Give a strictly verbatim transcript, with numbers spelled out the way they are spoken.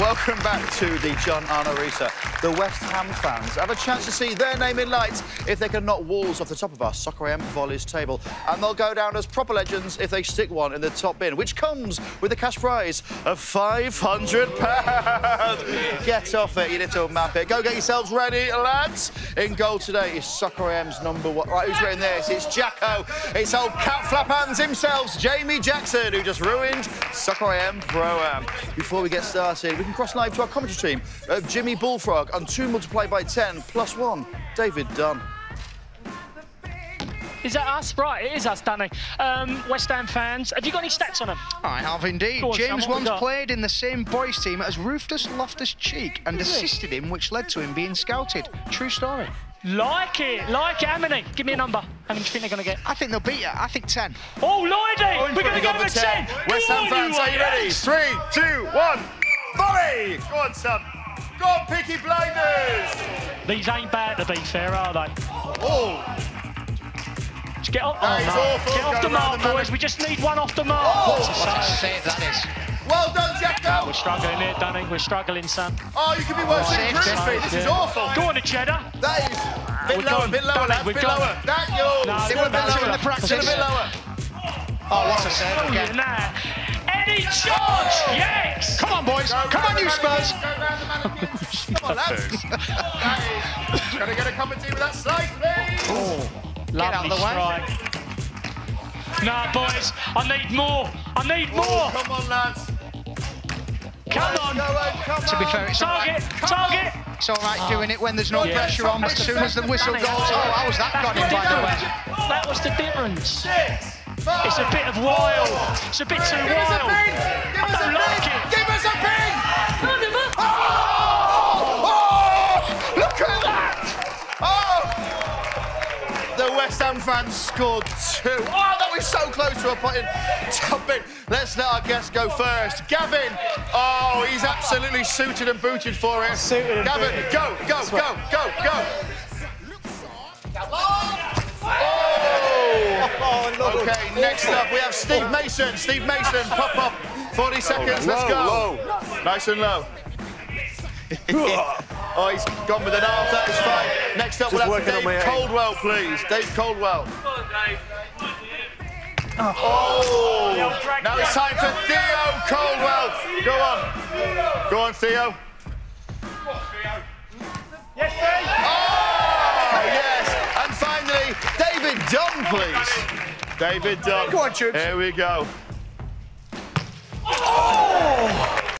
Welcome back to the John Arnorisa. The West Ham fans have a chance to see their name in lights if they can knock walls off the top of our Soccer A M Volleys table. And they'll go down as proper legends if they stick one in the top bin, which comes with a cash prize of five hundred pounds. Get off it, you little muppet. Go get yourselves ready, lads. In goal today is Soccer A M's number one. Right, who's written this? It's Jacko. It's old cat flap hands himself, Jamie Jackson, who just ruined Soccer A M Pro-Am. Before we get started, we can cross live to our commentary team of Jimmy Bullfrog on two multiplied by ten plus one, David Dunn. Is that us? Right, it is us, Danny. Um, West Ham fans, have you got any stats on them? I have indeed. On, James Sam, once played in the same boys' team as Rufus Loftus Cheek and really? assisted him, which led to him being scouted. True story. Like it, like it, how many? Give me a number. How many do you think they're going to get? I think they'll beat you. I think ten. Oh, Lloydie! We're going to go to ten. ten. West Ham fans, are you ready? Three, two, one. Volley! Go on, Sam. Go on, Picky Blinders! These ain't bad, to be fair, are they? Oh! Just get off, that oh, no. awful. Get off the mark, boys. The we just need one off the mark. Oh, what a what save. save that is. Well done, Jacko. Oh, we're struggling here, Danny. We're struggling, Sam. Oh, you could be worse than Groovy. This yeah. is awful. Go on, the Cheddar. That is a bit we're lower, going, bit lower, lad. Bit going. lower. That yours. No, it would have been lower in the practice. Still a bit lower. Oh, that's a save again. Any charge? Oh. Yes. Come on, boys. Go Come on, you Spurs. Come on, lads. Going to get a cup of tea with that slice, please. Lovely Get out of the way. Nah, boys, I need more. I need more. Oh, come on, lads. Come on. Going, come to be fair, it's target, all right. target. Come it's all right oh. doing it when there's no yeah. pressure on, but as soon as the whistle goes, oh, how's that got it, by the way? That was the difference. Six, five, it's a bit of wild. It's a bit three. too Give wild. Give us a pin. Give I us don't a like pin. it. Give us a pin. Oh, oh, look at that. Oh. The West Ham fans scored two. Oh, that was so close to a point in top bin. Let's let our guest go first. Gavin. Oh, he's absolutely suited and booted for it. Suited and Gavin, booted. go, go, go, go, go. Oh! oh okay, next up we have Steve Mason. Steve Mason, pop up. forty seconds, let's go. Nice and low. Oh, he's gone with an half, that is fine. Next up, Just we'll have Dave Coldwell, please. Dave Coldwell. Come on, Dave. Oh, oh. Now it's time for Theo Coldwell. Go on. Go on, Theo. Come on, Theo. Yes, Dave. Oh, yes. And finally, David Dunn, please. David Dunn. Go on, Chubs. Here we go.